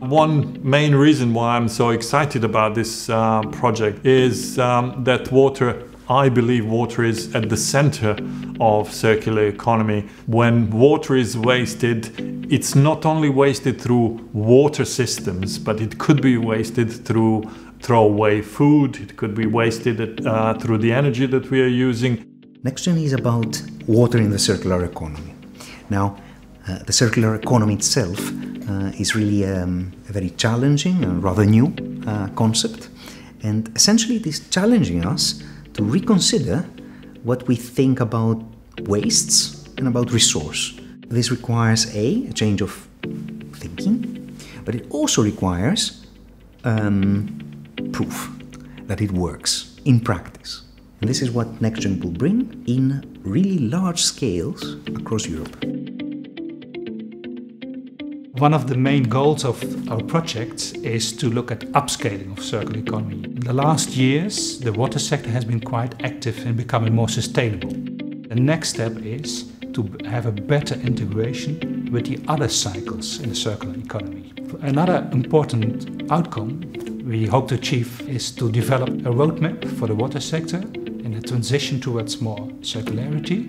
One main reason why I'm so excited about this project is that water, I believe water is at the center of circular economy. When water is wasted, it's not only wasted through water systems, but it could be wasted through throwaway food, it could be wasted through the energy that we are using. NextGen is about water in the circular economy. Now, the circular economy itself is really a very challenging and rather new concept, and essentially it is challenging us to reconsider what we think about wastes and about resource. This requires a change of thinking, but it also requires proof that it works in practice. And this is what NextGen will bring in really large scales across Europe. One of the main goals of our project is to look at upscaling of circular economy. In the last years, the water sector has been quite active in becoming more sustainable. The next step is to have a better integration with the other cycles in the circular economy. Another important outcome we hope to achieve is to develop a roadmap for the water sector in a transition towards more circularity,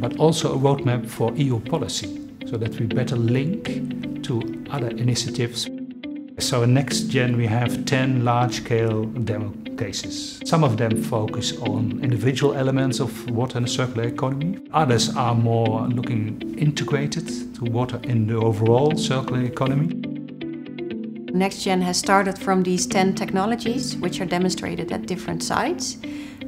but also a roadmap for EU policy, so that we better link to other initiatives. So in NextGen we have 10 large-scale demo cases. Some of them focus on individual elements of water and the circular economy. Others are more looking integrated to water in the overall circular economy. NextGen has started from these 10 technologies which are demonstrated at different sites.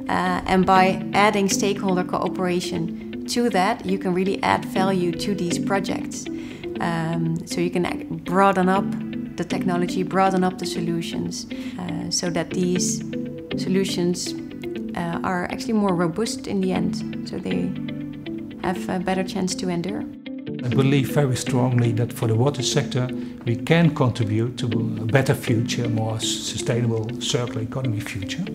And by adding stakeholder cooperation to that, you can really add value to these projects. So you can broaden up the technology, broaden up the solutions, so that these solutions are actually more robust in the end, so they have a better chance to endure. I believe very strongly that for the water sector we can contribute to a better future, a more sustainable circular economy future.